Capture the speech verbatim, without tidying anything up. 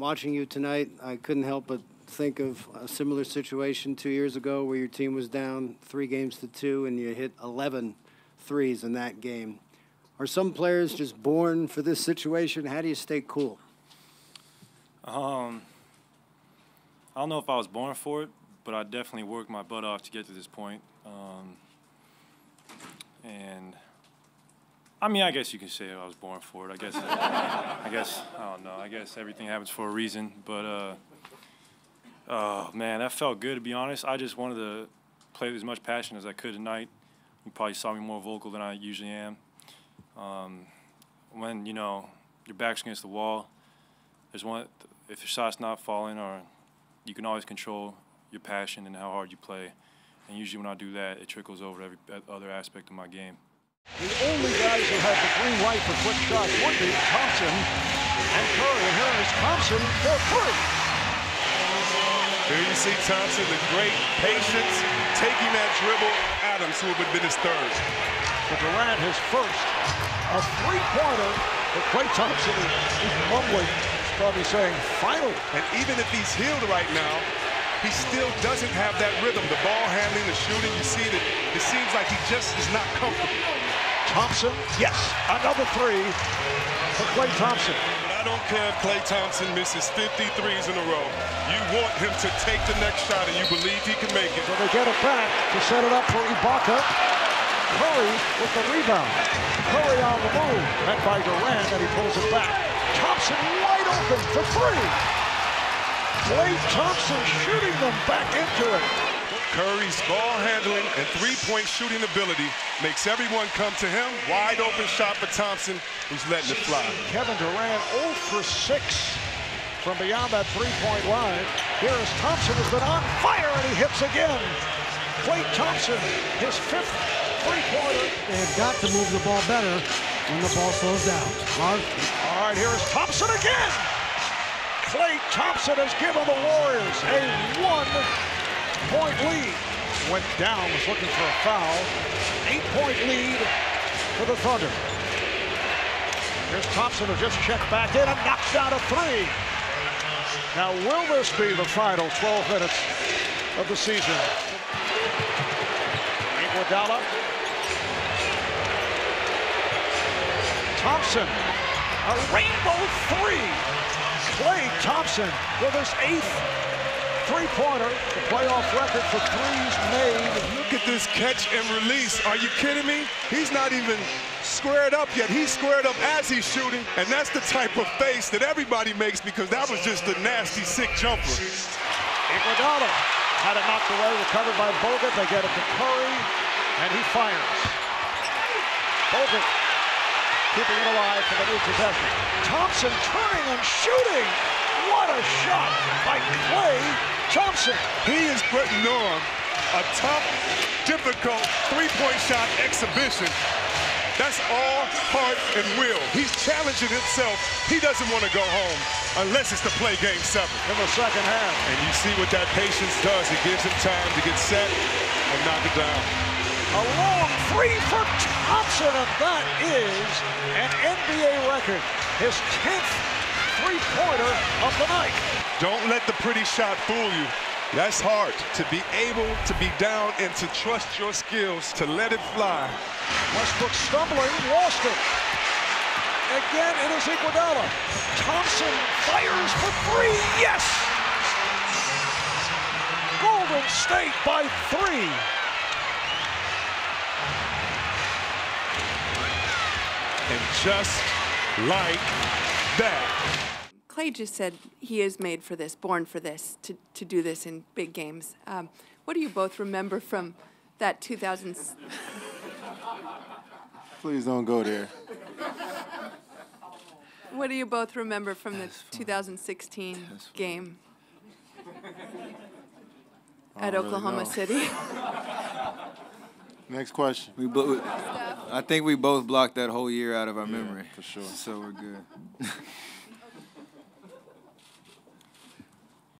watching you tonight, I couldn't help but think of a similar situation two years ago where your team was down three games to two and you hit eleven threes in that game. Are some players just born for this situation? How do you stay cool? Um, I don't know if I was born for it, but I definitely worked my butt off to get to this point. Um, and, I mean, I guess you can say I was born for it. I guess, I guess, I don't know. I guess everything happens for a reason. But, uh, oh, man, that felt good, to be honest. I just wanted to play with as much passion as I could tonight. You probably saw me more vocal than I usually am. Um, when, you know, your back's against the wall, there's one, if your shot's not falling, or you can always control your passion and how hard you play. And usually when I do that, it trickles over every other aspect of my game. The only guys who have the green light for quick shots would be Thompson and Curry. And here is Thompson for three. There you see Thompson, the great patience, taking that dribble. Adams, who would have been his third. But Durant, his first, a three-pointer for Klay Thompson. He's mumbling, he's probably saying, final. And even if he's healed right now, he still doesn't have that rhythm. The ball handling, the shooting, you see that it seems like he just is not comfortable. Thompson, yes, another three for Klay Thompson. I don't care if Klay Thompson misses fifty threes in a row. You want him to take the next shot, and you believe he can make it. So they get it back to set it up for Ibaka. Curry with the rebound. Curry on the move. Met by Durant, and he pulls it back. Thompson wide open for three. Klay Thompson shooting them back into it. Curry's ball handling and three-point shooting ability makes everyone come to him. Wide open shot for Thompson, who's letting it fly. Kevin Durant zero for six from beyond that three-point line. Here is Thompson, who's been on fire, and he hits again. Klay Thompson, his fifth. They've got to move the ball better when the ball slows down. Mark. All right, here is Thompson again. Klay Thompson has given the Warriors a one-point lead. Went down, was looking for a foul. Eight-point lead for the Thunder. Here's Thompson, who just checked back in and knocks down a three. Now, will this be the final twelve minutes of the season? Iguodala. Thompson, a rainbow three. Klay Thompson with his eighth three-pointer. The playoff record for threes made. Look at this catch and release. Are you kidding me? He's not even squared up yet. He's squared up as he's shooting, and that's the type of face that everybody makes, because that was just a nasty, sick jumper. Iguodala had it knocked away, recovered by Bogut. They get it to Curry, and he fires. Bogut keeping it alive for the new possession. Thompson turning and shooting. What a shot by Klay Thompson. He is putting on a tough, difficult three-point shot exhibition. That's all heart and will. He's challenging himself. He doesn't want to go home unless it's to play game seven. In the second half. And you see what that patience does. It gives him time to get set and knock it down. A long three for Thompson, and that is an N B A record. His tenth three-pointer of the night. Don't let the pretty shot fool you. That's hard. To be able to be down and to trust your skills, to let it fly. Westbrook stumbling, lost it. Again, it is Iguodala. Thompson fires for three, yes! Golden State by three. And just like that. Klay just said he is made for this, born for this, to, to do this in big games. Um, what do you both remember from that two thousands? Please don't go there. What do you both remember from the two thousand sixteen game at Oklahoma City? Next question. We both, I think we both blocked that whole year out of our yeah, memory. For sure. So we're good.